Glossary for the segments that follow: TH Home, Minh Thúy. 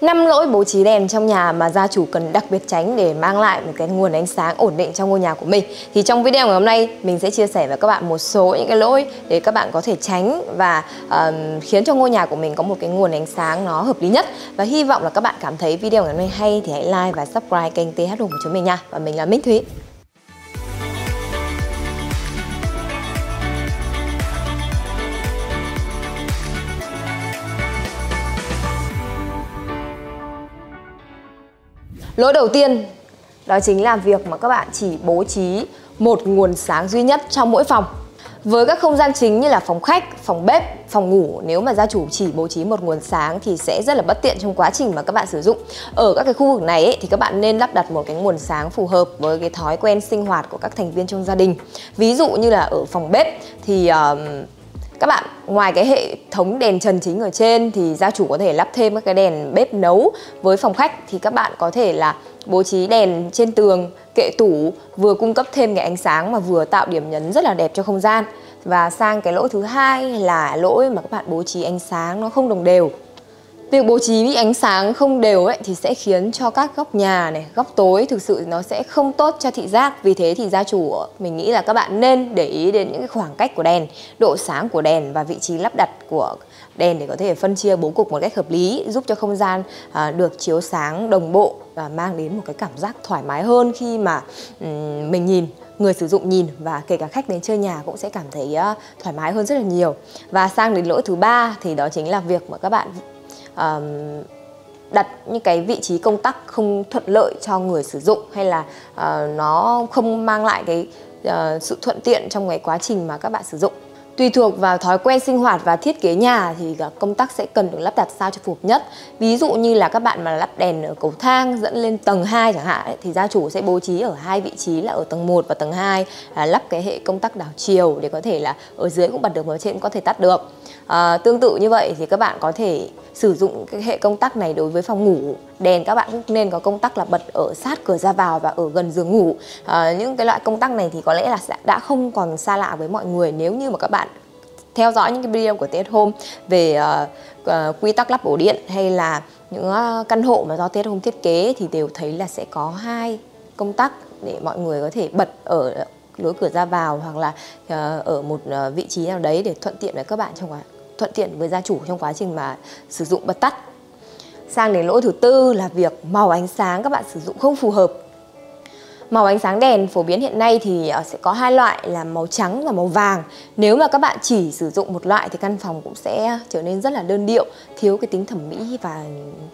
5 lỗi bố trí đèn trong nhà mà gia chủ cần đặc biệt tránh để mang lại một cái nguồn ánh sáng ổn định cho ngôi nhà của mình. Thì trong video ngày hôm nay mình sẽ chia sẻ với các bạn một số những cái lỗi để các bạn có thể tránh và khiến cho ngôi nhà của mình có một cái nguồn ánh sáng nó hợp lý nhất. Và hy vọng là các bạn cảm thấy video ngày hôm nay hay thì hãy like và subscribe kênh TH Home của chúng mình nha. Và mình là Minh Thúy. Lỗi đầu tiên đó chính là việc mà các bạn chỉ bố trí một nguồn sáng duy nhất trong mỗi phòng. Với các không gian chính như là phòng khách, phòng bếp, phòng ngủ, nếu mà gia chủ chỉ bố trí một nguồn sáng thì sẽ rất là bất tiện trong quá trình mà các bạn sử dụng. Ở các cái khu vực này ấy, thì các bạn nên lắp đặt một cái nguồn sáng phù hợp với cái thói quen sinh hoạt của các thành viên trong gia đình. Ví dụ như là ở phòng bếp thì các bạn ngoài cái hệ thống đèn trần chính ở trên thì gia chủ có thể lắp thêm các cái đèn bếp nấu. Với phòng khách thì các bạn có thể là bố trí đèn trên tường, kệ tủ, vừa cung cấp thêm cái ánh sáng mà vừa tạo điểm nhấn rất là đẹp cho không gian. Và sang cái lỗi thứ hai là lỗi mà các bạn bố trí ánh sáng nó không đồng đều. Việc bố trí ánh sáng không đều ấy thì sẽ khiến cho các góc nhà này, góc tối thực sự nó sẽ không tốt cho thị giác. Vì thế thì gia chủ mình nghĩ là các bạn nên để ý đến những cái khoảng cách của đèn, độ sáng của đèn và vị trí lắp đặt của đèn để có thể phân chia bố cục một cách hợp lý, giúp cho không gian được chiếu sáng đồng bộ và mang đến một cái cảm giác thoải mái hơn khi mà mình nhìn, người sử dụng nhìn và kể cả khách đến chơi nhà cũng sẽ cảm thấy thoải mái hơn rất là nhiều. Và sang đến lỗi thứ ba thì đó chính là việc mà các bạn đặt những cái vị trí công tắc không thuận lợi cho người sử dụng, hay là nó không mang lại cái sự thuận tiện trong cái quá trình mà các bạn sử dụng. Tùy thuộc vào thói quen sinh hoạt và thiết kế nhà thì công tắc sẽ cần được lắp đặt sao cho phù hợp nhất. Ví dụ như là các bạn mà lắp đèn ở cầu thang dẫn lên tầng 2 chẳng hạn ấy, thì gia chủ sẽ bố trí ở hai vị trí là ở tầng 1 và tầng 2 là lắp cái hệ công tắc đảo chiều để có thể là ở dưới cũng bật được mà ở trên cũng có thể tắt được. Tương tự như vậy thì các bạn có thể sử dụng cái hệ công tắc này đối với phòng ngủ. Đèn các bạn cũng nên có công tắc là bật ở sát cửa ra vào và ở gần giường ngủ. Những cái loại công tắc này thì có lẽ là đã không còn xa lạ với mọi người nếu như mà các bạn theo dõi những cái video của TH Home về quy tắc lắp ổ điện, hay là những căn hộ mà do TH Home thiết kế thì đều thấy là sẽ có hai công tắc để mọi người có thể bật ở lối cửa ra vào hoặc là ở một vị trí nào đấy để thuận tiện với các bạn thuận tiện với gia chủ trong quá trình mà sử dụng bật tắt. Sang đến lỗi thứ tư là việc màu ánh sáng các bạn sử dụng không phù hợp. Màu ánh sáng đèn phổ biến hiện nay thì sẽ có hai loại là màu trắng và màu vàng. Nếu mà các bạn chỉ sử dụng một loại thì căn phòng cũng sẽ trở nên rất là đơn điệu, thiếu cái tính thẩm mỹ và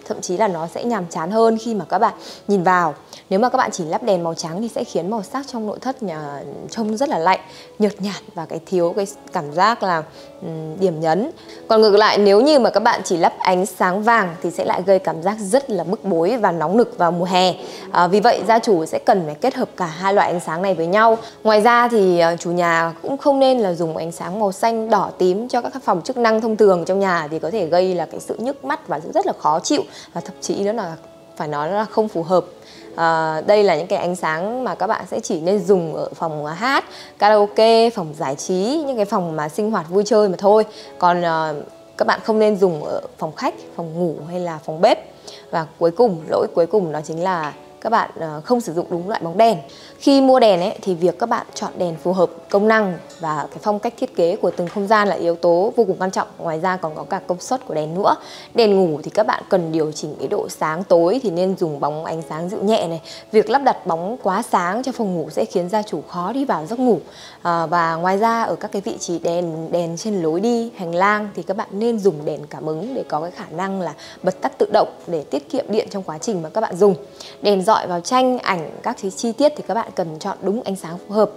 thậm chí là nó sẽ nhàm chán hơn khi mà các bạn nhìn vào. Nếu mà các bạn chỉ lắp đèn màu trắng thì sẽ khiến màu sắc trong nội thất nhà trông rất là lạnh, nhợt nhạt và cái thiếu cái cảm giác là điểm nhấn. Còn ngược lại, nếu như mà các bạn chỉ lắp ánh sáng vàng thì sẽ lại gây cảm giác rất là bức bối và nóng nực vào mùa hè. Vì vậy gia chủ sẽ cần phải kết hợp cả hai loại ánh sáng này với nhau. Ngoài ra thì chủ nhà cũng không nên là dùng ánh sáng màu xanh, đỏ, tím cho các phòng chức năng thông thường trong nhà thì có thể gây là cái sự nhức mắt và rất là khó chịu, và thậm chí nữa là phải nói là không phù hợp. Đây là những cái ánh sáng mà các bạn sẽ chỉ nên dùng ở phòng hát, karaoke, phòng giải trí, những cái phòng mà sinh hoạt vui chơi mà thôi. Còn các bạn không nên dùng ở phòng khách, phòng ngủ hay là phòng bếp. Và cuối cùng, lỗi cuối cùng đó chính là các bạn không sử dụng đúng loại bóng đèn. Khi mua đèn ấy, thì việc các bạn chọn đèn phù hợp công năng và cái phong cách thiết kế của từng không gian là yếu tố vô cùng quan trọng. Ngoài ra còn có cả công suất của đèn nữa. Đèn ngủ thì các bạn cần điều chỉnh cái độ sáng tối thì nên dùng bóng ánh sáng dịu nhẹ này. Việc lắp đặt bóng quá sáng cho phòng ngủ sẽ khiến gia chủ khó đi vào giấc ngủ. Và ngoài ra ở các cái vị trí đèn trên lối đi, hành lang thì các bạn nên dùng đèn cảm ứng để có cái khả năng là bật tắt tự động để tiết kiệm điện trong quá trình mà các bạn dùng. Đèn dọi vào tranh, ảnh, các cái chi tiết thì các bạn cần chọn đúng ánh sáng phù hợp.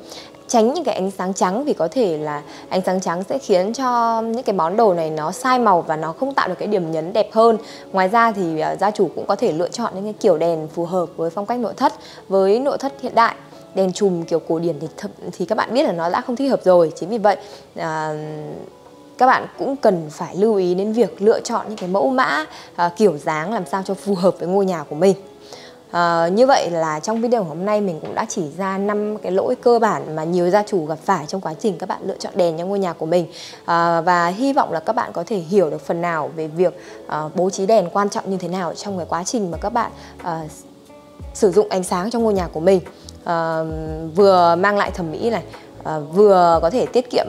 Tránh những cái ánh sáng trắng vì có thể là ánh sáng trắng sẽ khiến cho những cái món đồ này nó sai màu và nó không tạo được cái điểm nhấn đẹp hơn. Ngoài ra thì gia chủ cũng có thể lựa chọn những cái kiểu đèn phù hợp với phong cách nội thất. Với nội thất hiện đại, đèn chùm kiểu cổ điển thì các bạn biết là nó đã không thích hợp rồi. Chính vì vậy các bạn cũng cần phải lưu ý đến việc lựa chọn những cái mẫu mã, kiểu dáng làm sao cho phù hợp với ngôi nhà của mình. Như vậy là trong video hôm nay mình cũng đã chỉ ra 5 cái lỗi cơ bản mà nhiều gia chủ gặp phải trong quá trình các bạn lựa chọn đèn cho ngôi nhà của mình. Và hy vọng là các bạn có thể hiểu được phần nào về việc bố trí đèn quan trọng như thế nào trong cái quá trình mà các bạn sử dụng ánh sáng trong ngôi nhà của mình. Vừa mang lại thẩm mỹ này, vừa có thể tiết kiệm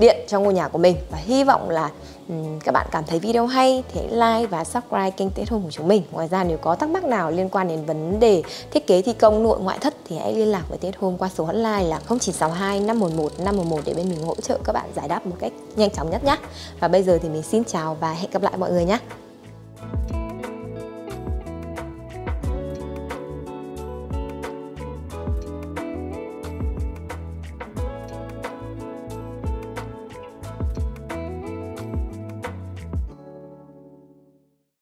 điện trong ngôi nhà của mình. Và hy vọng là các bạn cảm thấy video hay thì like và subscribe kênh TH Home của chúng mình. Ngoài ra nếu có thắc mắc nào liên quan đến vấn đề thiết kế thi công nội ngoại thất thì hãy liên lạc với TH Home qua số hotline là 0962 511 511 để bên mình hỗ trợ các bạn giải đáp một cách nhanh chóng nhất nhé. Và bây giờ thì mình xin chào và hẹn gặp lại mọi người nhé.